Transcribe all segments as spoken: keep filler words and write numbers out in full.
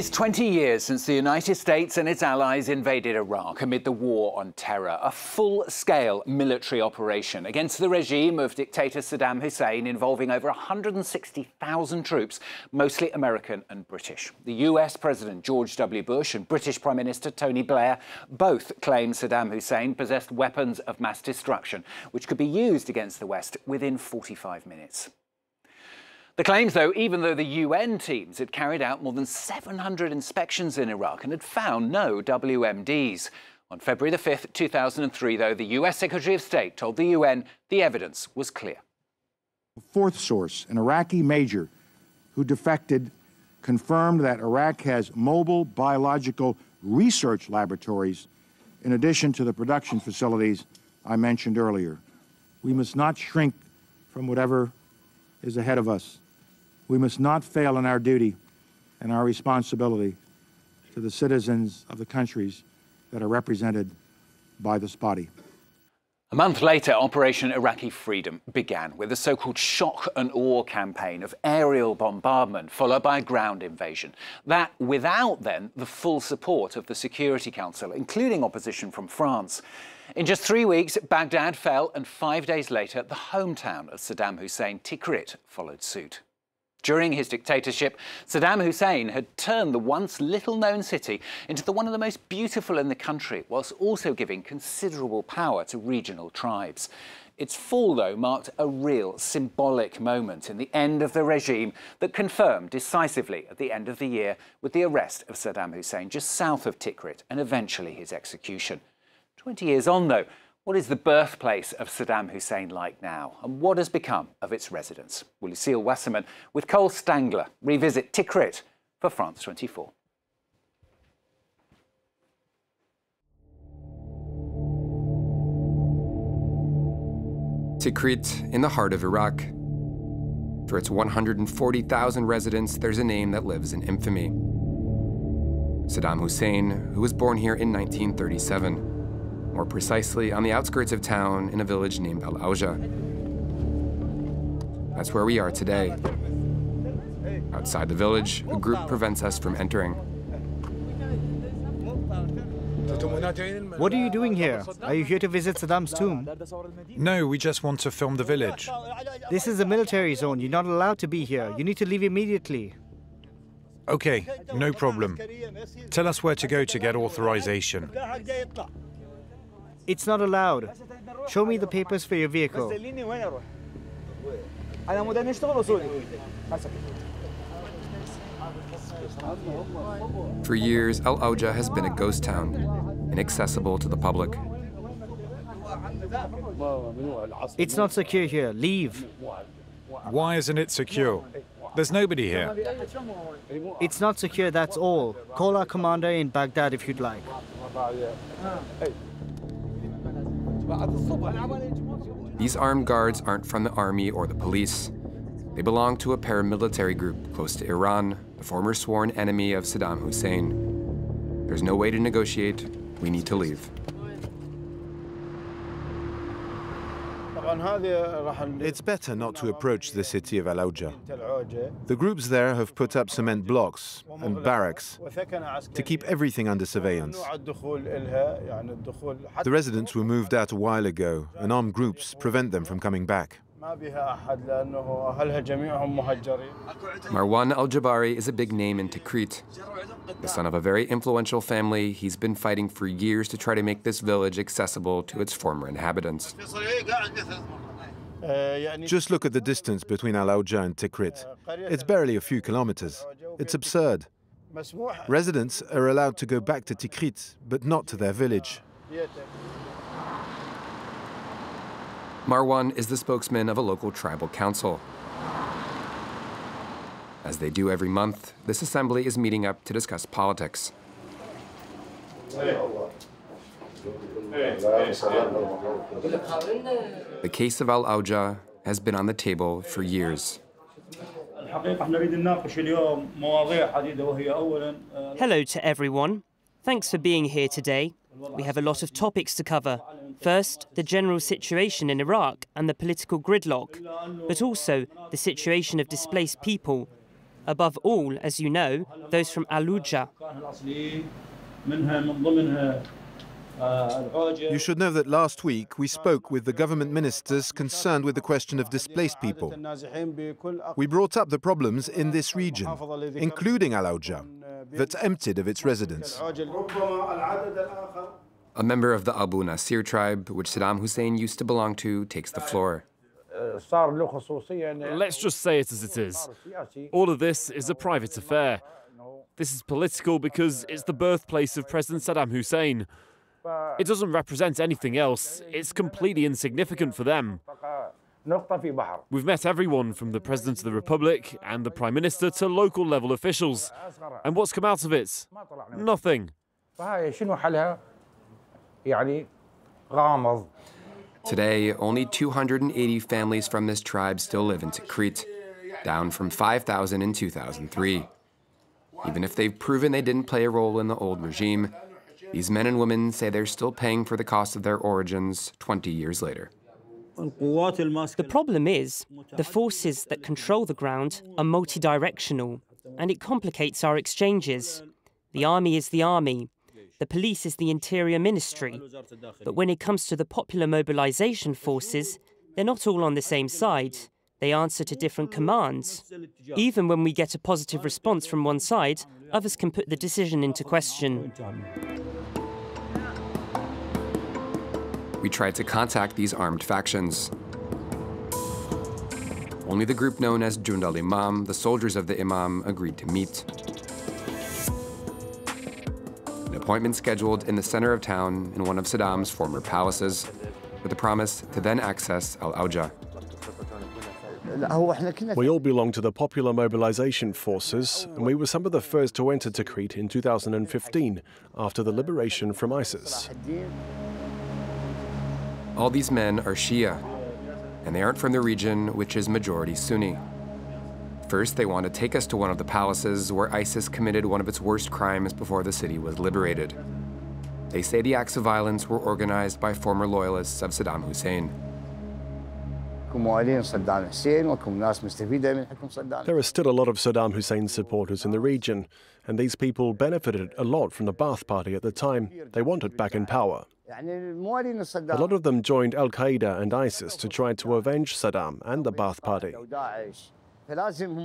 is twenty years since the United States and its allies invaded Iraq amid the war on terror, a full-scale military operation against the regime of dictator Saddam Hussein involving over one hundred sixty thousand troops, mostly American and British. The U S President George W. Bush and British Prime Minister Tony Blair both claimed Saddam Hussein possessed weapons of mass destruction, which could be used against the West within forty-five minutes. The claims, though, even though the U N teams had carried out more than seven hundred inspections in Iraq and had found no W M Ds. On February the fifth, two thousand three, though, the U S Secretary of State told the U N the evidence was clear. The fourth source, an Iraqi major who defected, confirmed that Iraq has mobile biological research laboratories in addition to the production facilities I mentioned earlier. We must not shrink from whatever is ahead of us. We must not fail in our duty and our responsibility to the citizens of the countries that are represented by this body. A month later, Operation Iraqi Freedom began with a so-called shock and awe campaign of aerial bombardment, followed by a ground invasion. That without, then, the full support of the Security Council, including opposition from France. In just three weeks, Baghdad fell, and five days later, the hometown of Saddam Hussein, Tikrit, followed suit. During his dictatorship, Saddam Hussein had turned the once little-known city into the one of the most beautiful in the country, whilst also giving considerable power to regional tribes. Its fall, though, marked a real symbolic moment in the end of the regime that confirmed decisively at the end of the year with the arrest of Saddam Hussein just south of Tikrit and eventually his execution. twenty years on, though, what is the birthplace of Saddam Hussein like now, and what has become of its residents? Well, Lucile Wassermann with Cole Stangler revisit Tikrit for France twenty-four. Tikrit in the heart of Iraq. For its one hundred forty thousand residents, there's a name that lives in infamy. Saddam Hussein, who was born here in nineteen thirty-seven. More precisely, on the outskirts of town in a village named Al-Awja. That's where we are today. Outside the village, a group prevents us from entering. What are you doing here? Are you here to visit Saddam's tomb? No, we just want to film the village. This is a military zone. You're not allowed to be here. You need to leave immediately. Okay, no problem. Tell us where to go to get authorization. It's not allowed. Show me the papers for your vehicle. For years, Al-Awja has been a ghost town, inaccessible to the public. It's not secure here. Leave. Why isn't it secure? There's nobody here. It's not secure, that's all. Call our commander in Baghdad if you'd like. These armed guards aren't from the army or the police. They belong to a paramilitary group close to Iran, the former sworn enemy of Saddam Hussein. There's no way to negotiate. We need to leave. It's better not to approach the city of Al-Awja. The groups there have put up cement blocks and barracks to keep everything under surveillance. The residents were moved out a while ago, and armed groups prevent them from coming back. Marwan al-Jabari is a big name in Tikrit. The son of a very influential family, he's been fighting for years to try to make this village accessible to its former inhabitants. Just look at the distance between Al-Awja and Tikrit. It's barely a few kilometers. It's absurd. Residents are allowed to go back to Tikrit, but not to their village. Marwan is the spokesman of a local tribal council. As they do every month, this assembly is meeting up to discuss politics. The case of Al-Awja has been on the table for years. Hello to everyone. Thanks for being here today. We have a lot of topics to cover. First, the general situation in Iraq and the political gridlock, but also the situation of displaced people, above all, as you know, those from Al-Awja. You should know that last week we spoke with the government ministers concerned with the question of displaced people. We brought up the problems in this region, including Al-Awja, that's emptied of its residents. A member of the Abu Nasir tribe, which Saddam Hussein used to belong to, takes the floor. Let's just say it as it is. All of this is a private affair. This is political because it's the birthplace of President Saddam Hussein. It doesn't represent anything else. It's completely insignificant for them. We've met everyone from the President of the Republic and the Prime Minister to local level officials. And what's come out of it? Nothing. Today, only two hundred eighty families from this tribe still live in Tikrit, down from five thousand in two thousand three. Even if they've proven they didn't play a role in the old regime, these men and women say they're still paying for the cost of their origins twenty years later. The problem is, the forces that control the ground are multi-directional, and it complicates our exchanges. The army is the army, the police is the interior ministry, but when it comes to the Popular Mobilization Forces, they're not all on the same side. They answer to different commands. Even when we get a positive response from one side, others can put the decision into question. We tried to contact these armed factions. Only the group known as Jund al-Imam, the soldiers of the Imam, agreed to meet. An appointment scheduled in the center of town in one of Saddam's former palaces, with a promise to then access Al-Awja. We all belong to the Popular Mobilization Forces, and we were some of the first to enter Tikrit in two thousand fifteen, after the liberation from ISIS. All these men are Shia, and they aren't from the region, which is majority Sunni. First, they want to take us to one of the palaces where ISIS committed one of its worst crimes before the city was liberated. They say the acts of violence were organized by former loyalists of Saddam Hussein. There are still a lot of Saddam Hussein supporters in the region, and these people benefited a lot from the Ba'ath Party at the time. They wanted back in power. A lot of them joined Al-Qaeda and ISIS to try to avenge Saddam and the Ba'ath Party.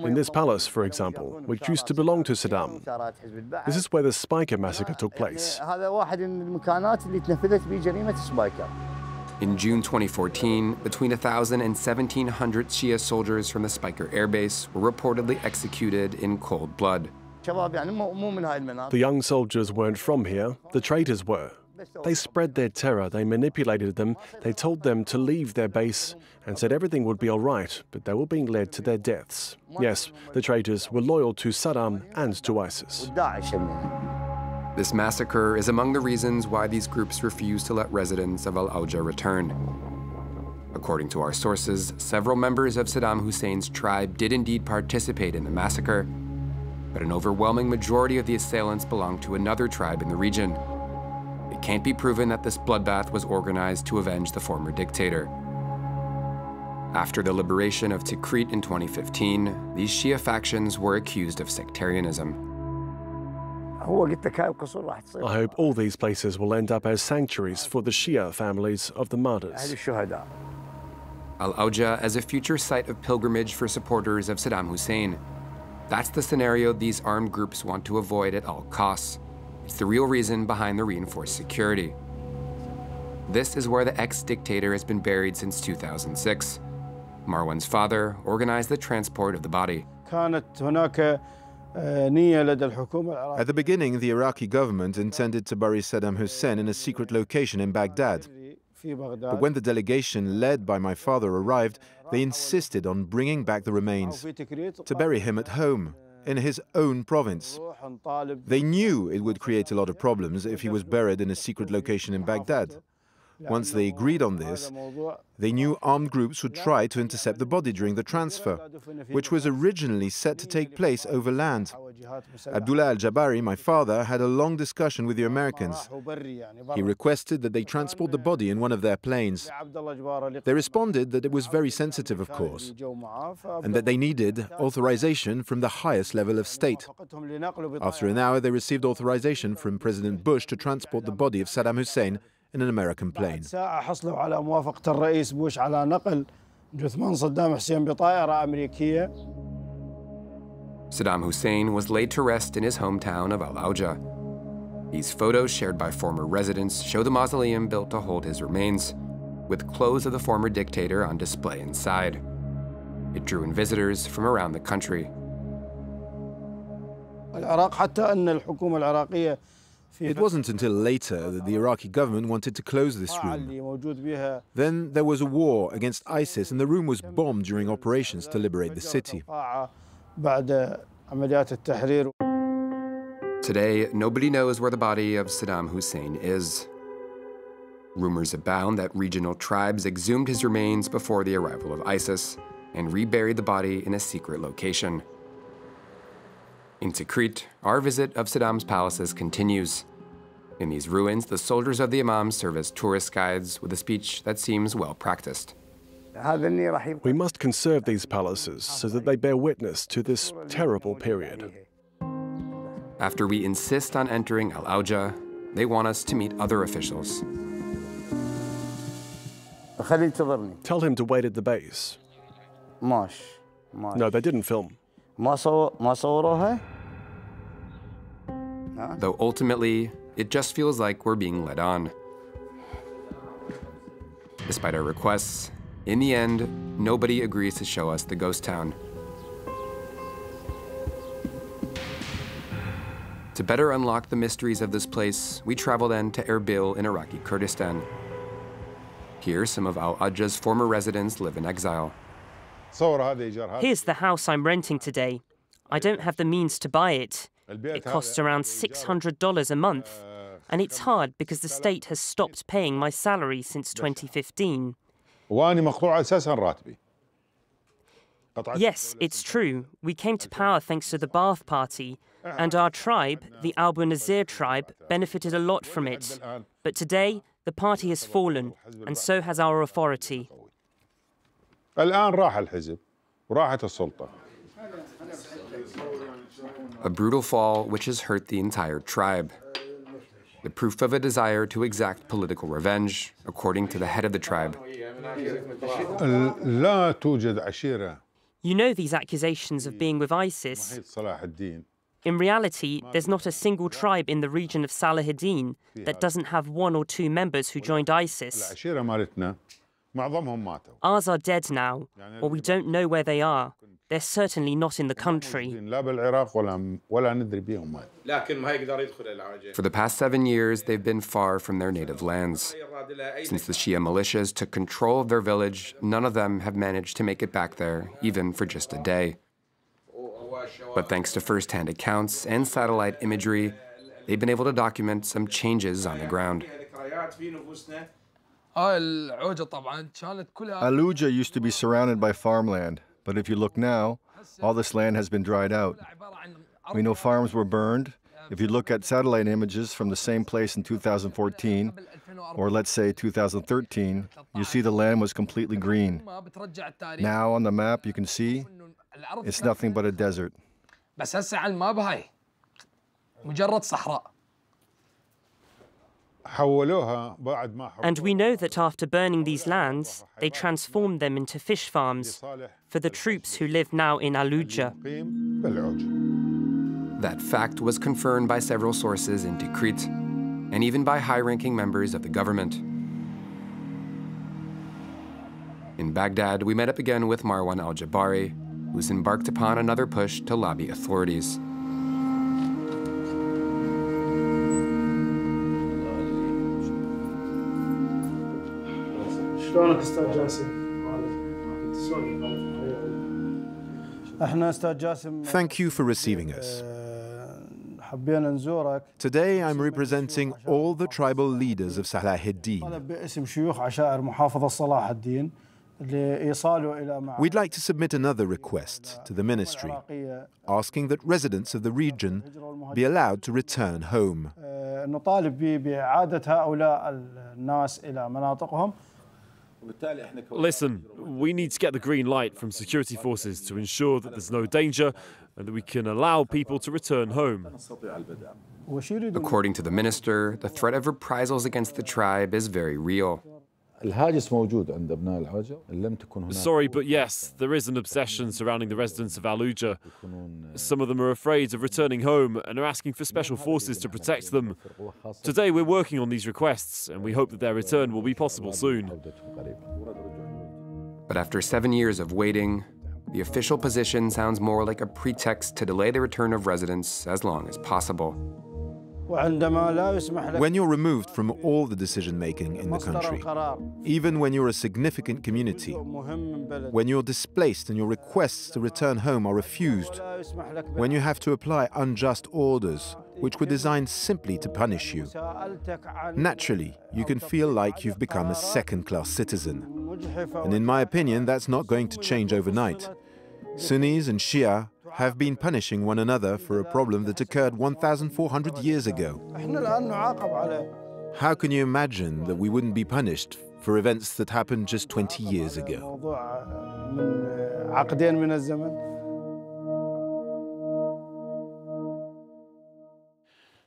In this palace, for example, which used to belong to Saddam, this is where the Speicher massacre took place. In June twenty fourteen, between one thousand and seventeen hundred Shia soldiers from the Speicher airbase were reportedly executed in cold blood. The young soldiers weren't from here, the traitors were. They spread their terror, they manipulated them, they told them to leave their base and said everything would be all right, but they were being led to their deaths. Yes, the traitors were loyal to Saddam and to ISIS. This massacre is among the reasons why these groups refuse to let residents of Al-Awja return. According to our sources, several members of Saddam Hussein's tribe did indeed participate in the massacre, but an overwhelming majority of the assailants belonged to another tribe in the region. It can't be proven that this bloodbath was organized to avenge the former dictator. After the liberation of Tikrit in twenty fifteen, these Shia factions were accused of sectarianism. I hope all these places will end up as sanctuaries for the Shia families of the martyrs. Al-Awja as a future site of pilgrimage for supporters of Saddam Hussein. That's the scenario these armed groups want to avoid at all costs. It's the real reason behind the reinforced security. This is where the ex-dictator has been buried since two thousand six. Marwan's father organized the transport of the body. At the beginning, the Iraqi government intended to bury Saddam Hussein in a secret location in Baghdad. But when the delegation led by my father arrived, they insisted on bringing back the remains, to bury him at home, in his own province. They knew it would create a lot of problems if he was buried in a secret location in Baghdad. Once they agreed on this, they knew armed groups would try to intercept the body during the transfer, which was originally set to take place over land. Abdullah al-Jabari, my father, had a long discussion with the Americans. He requested that they transport the body in one of their planes. They responded that it was very sensitive, of course, and that they needed authorization from the highest level of state. After an hour, they received authorization from President Bush to transport the body of Saddam Hussein in an American plane. Saddam Hussein was laid to rest in his hometown of Al-Awja. These photos shared by former residents show the mausoleum built to hold his remains, with clothes of the former dictator on display inside. It drew in visitors from around the country. It wasn't until later that the Iraqi government wanted to close this room. Then there was a war against ISIS, and the room was bombed during operations to liberate the city. Today, nobody knows where the body of Saddam Hussein is. Rumors abound that regional tribes exhumed his remains before the arrival of ISIS and reburied the body in a secret location. In Tikrit, our visit of Saddam's palaces continues. In these ruins, the soldiers of the Imam serve as tourist guides with a speech that seems well practiced. We must conserve these palaces so that they bear witness to this terrible period. After we insist on entering Al-Awja, they want us to meet other officials. Tell him to wait at the base. No, they didn't film. Though ultimately, it just feels like we're being led on. Despite our requests, in the end, nobody agrees to show us the ghost town. To better unlock the mysteries of this place, we travel then to Erbil in Iraqi Kurdistan. Here, some of Al-Awja's former residents live in exile. Here's the house I'm renting today. I don't have the means to buy it. It costs around six hundred dollars a month. And it's hard because the state has stopped paying my salary since twenty fifteen. Yes, it's true. We came to power thanks to the Ba'ath Party. And our tribe, the Albu Nazir tribe, benefited a lot from it. But today, the party has fallen, and so has our authority. A brutal fall which has hurt the entire tribe. The proof of a desire to exact political revenge, according to the head of the tribe. You know these accusations of being with ISIS. In reality, there's not a single tribe in the region of Salah al-Din that doesn't have one or two members who joined ISIS. Ours are dead now, or we don't know where they are. They're certainly not in the country. For the past seven years, they've been far from their native lands. Since the Shia militias took control of their village, none of them have managed to make it back there, even for just a day. But thanks to first-hand accounts and satellite imagery, they've been able to document some changes on the ground. Al-Awja used to be surrounded by farmland, but if you look now, all this land has been dried out. We know farms were burned. If you look at satellite images from the same place in two thousand fourteen, or let's say two thousand thirteen, you see the land was completely green. Now on the map you can see it's nothing but a desert. And we know that after burning these lands, they transformed them into fish farms for the troops who live now in Al-Awja. That fact was confirmed by several sources in Tikrit, and even by high-ranking members of the government. In Baghdad, we met up again with Marwan al-Jabari, who's embarked upon another push to lobby authorities. Thank you for receiving us. Today I'm representing all the tribal leaders of Salah al-Din. We'd like to submit another request to the ministry, asking that residents of the region be allowed to return home. Listen, we need to get the green light from security forces to ensure that there's no danger and that we can allow people to return home. According to the minister, the threat of reprisals against the tribe is very real. Sorry, but yes, there is an obsession surrounding the residents of Al-Awja. Some of them are afraid of returning home and are asking for special forces to protect them. Today we're working on these requests and we hope that their return will be possible soon. But after seven years of waiting, the official position sounds more like a pretext to delay the return of residents as long as possible. When you're removed from all the decision-making in the country, even when you're a significant community, when you're displaced and your requests to return home are refused, when you have to apply unjust orders which were designed simply to punish you, naturally, you can feel like you've become a second-class citizen. And in my opinion, that's not going to change overnight. Sunnis and Shia have been punishing one another for a problem that occurred one thousand four hundred years ago. How can you imagine that we wouldn't be punished for events that happened just twenty years ago?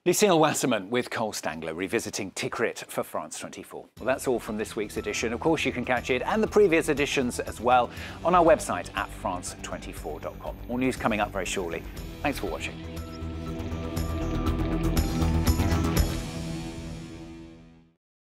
Lucile Wassermann with Cole Stangler revisiting Tikrit for France twenty-four. Well, that's all from this week's edition. Of course, you can catch it and the previous editions as well on our website at France twenty-four dot com. More news coming up very shortly. Thanks for watching.